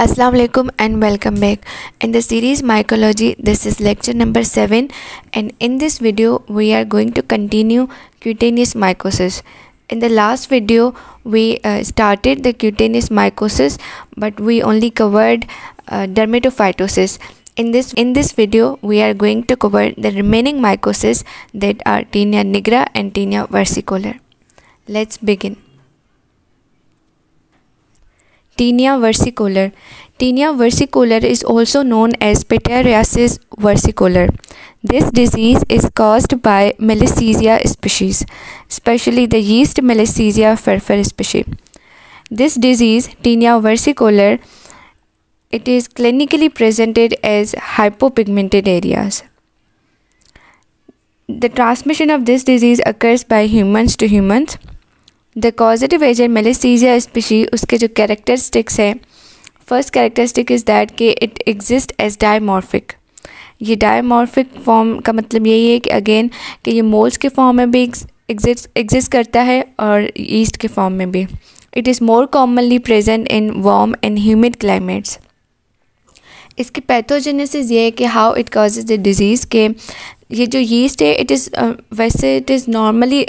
Assalamu alaikum and welcome back. In the series Mycology, this is lecture number 7, and in this video we are going to continue cutaneous mycoses. In the last video we started the cutaneous mycoses, but we only covered dermatophytosis. In this video we are going to cover the remaining mycoses, that are Tinea nigra and Tinea versicolor. Let's begin. Tinea versicolor. Tinea versicolor is also known as pityriasis versicolor. This disease is caused by Malassezia species, especially the yeast Malassezia furfur species. This disease, Tinea versicolor, it is clinically presented as hypopigmented areas. The transmission of this disease occurs by humans to humans. The causative agent Malassezia species, उसके जो characteristics है, first characteristic is that कि it exists as dimorphic. ये dimorphic form का मतलब यही है कि again कि ये moles के form में भी exist करता है और yeast के form में भी. It is more commonly present in warm and humid climates. इसकी pathogenesis ये है कि how it causes the disease के ये जो yeast है, it is वैसे it is normally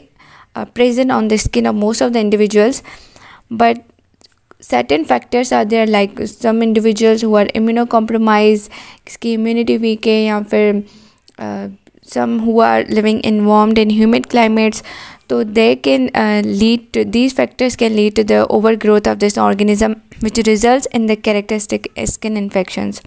present on the skin of most of the individuals, but certain factors are there, like some individuals who are immunocompromised, इसकी immunity weak है, या फिर some who are living in warm and humid climates, so they can lead to, these factors can lead to the overgrowth of this organism, which results in the characteristic skin infections.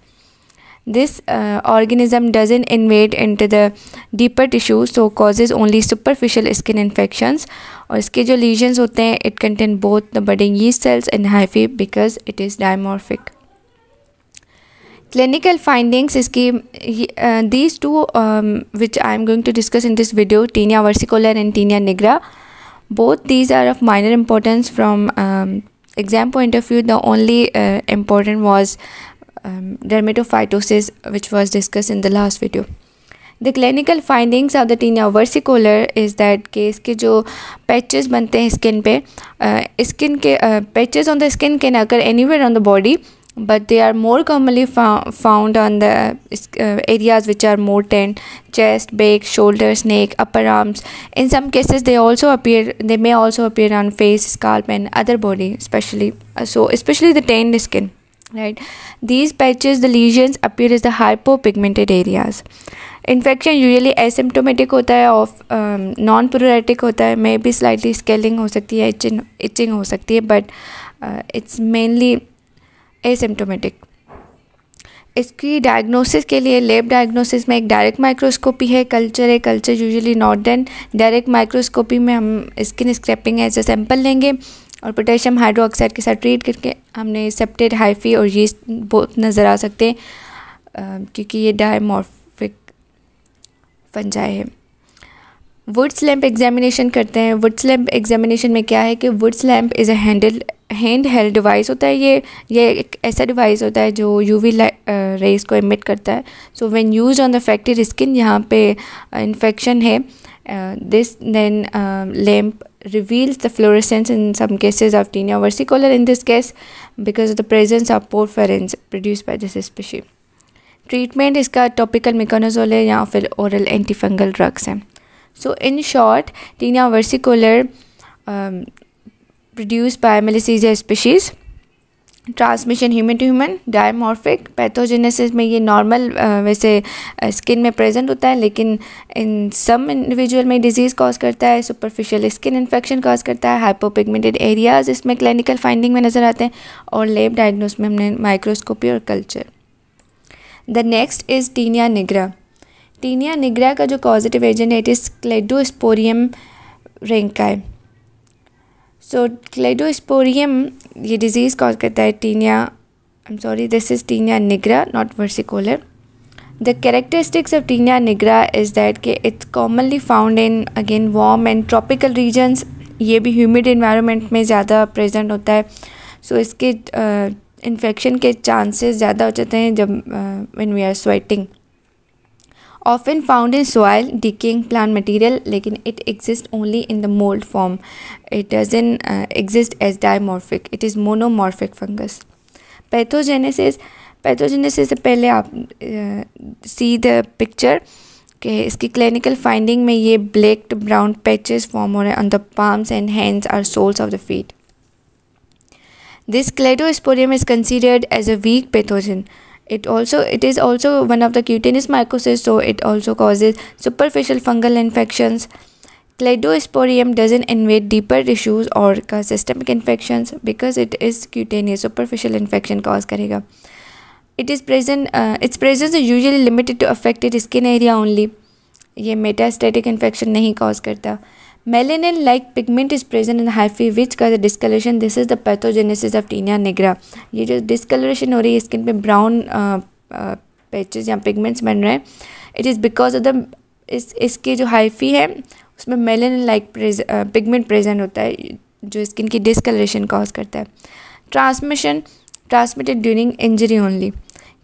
This organism doesn't invade into the deeper tissue, so causes only superficial skin infections. और इसके जो lesions होते हैं, it contain both the budding yeast cells and hyphae because it is dimorphic. Clinical findings इसकी these two which I am going to discuss in this video, Tinea versicolor and Tinea nigra, both these are of minor importance from exam point of view. The only important was dermatophytosis, which was discussed in the last video. The clinical findings of the Tinea versicolor is that case के जो patches बनते हैं skin पे, skin के patches on the skin can occur anywhere on the body, but they are more commonly found on the areas which are more tanned: chest, back, shoulders, neck, upper arms. In some cases they also appear, they may also appear on face, scalp and other body, especially the tanned skin. Right, these patches, the lesions appear as the hypopigmented areas. Infection usually asymptomatic होता है, of non-pruritic होता है, maybe slightly scaling हो सकती है, itching हो सकती है, but it's mainly asymptomatic. इसकी diagnosis के लिए lab diagnosis में एक direct microscopy है, culture है, culture usually not done. Direct microscopy में हम skin scraping as a sample लेंगे और पोटेशियम हाइड्रोक्साइड के साथ ट्रीट करके हमने सेप्टेड हाइफी और यीस्ट बहुत नज़र आ सकते हैं, क्योंकि ये डायमॉर्फिक फंजाई है. वुड स्लैम्प एग्जामिनेशन करते हैं. वुड स्लैम्प एग्जामिनेशन में क्या है कि Wood's lamp is a hand held device होता है. ये एक ऐसा डिवाइस होता है जो यूवी रेज को एमिट करता है. So when used on the affected skin, यहाँ पे इन्फेक्शन है, this then lamp reveals the fluorescence in some cases of Tinea versicolor, in this case because of the presence of porphyrins produced by this species. Treatment इसका topical miconazole है या फिर oral antifungal drugs हैं. So in short, Tinea versicolor produced by Malassezia species, transmission human to human, dimorphic, pathogenesis में ये normal वैसे skin में present होता है, लेकिन इन सम इंडिविजुअल में डिजीज़ कॉज करता है, सुपरफिशियल स्किन इन्फेक्शन कॉज करता है, हाइपोपिगमेंटेड एरियाज इसमें क्लिनिकल फाइंडिंग में नज़र आते हैं, और लैब डायग्नोस में हमने माइक्रोस्कोपी और culture. The next is tinea nigra. Tinea nigra का जो कॉजेटिव एजेंट है, it is Cladosporium werneckii. So Cladosporium ये डिजीज़ कॉज करता है tinea, I am sorry, this is tinea nigra not versicolor. The characteristics of tinea nigra is that कि it's commonly found in again warm and tropical regions. ये भी humid environment में ज़्यादा present होता है, सो इसके इन्फेक्शन के चांसेस ज़्यादा हो जाते हैं जब when we are sweating. Often found in soil, decaying plant material, लेकिन it exists only in the mold form. It doesn't exist as dimorphic. It is monomorphic fungus. Pathogenesis से पहले आप सी द पिक्चर के इसकी clinical finding में ये black to brown patches form हो रहे हैं on the palms and hands or soles of the feet. This cladosporium is considered as a weak pathogen. It is also one of the cutaneous mycoses, so it also causes superficial fungal infections. Cladosporium doesn't invade deeper tissues or cause systemic infections because it is cutaneous. Superficial infection cause करेगा. Its presence is usually limited to affected skin area only. ये metastatic infection नहीं cause करता. Melanin like pigment is present in the hyphae which causes discoloration. This is the pathogenesis of Tinea nigra. ये जो discoloration हो रही है skin पे brown patches या pigments बन रहे हैं, it is because of the इसके जो hyphae है उसमें melanin like pigment present होता है जो स्किन की discoloration cause करता है. Transmitted during injury only.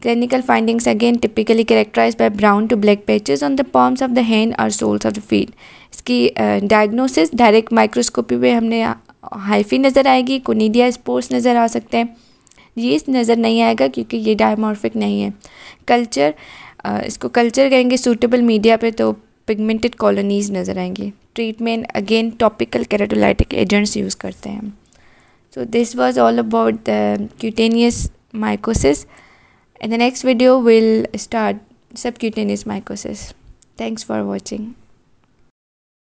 Clinical findings again typically characterized by brown to black patches on the palms of the hand or soles of the feet. इसकी diagnosis direct microscopy में हमने hyphae नज़र आएगी, conidia spores नज़र आ सकते हैं, ये नज़र नहीं आएगा क्योंकि ये डायमॉर्फिक नहीं है. कल्चर इसको कल्चर करेंगे सूटेबल मीडिया पे तो पिगमेंटेड कॉलोनीज नज़र आएंगी. Treatment again topical keratolytic agents use करते हैं. So this was all about the cutaneous mycosis. In the next video, we'll start subcutaneous mycoses. Thanks for watching.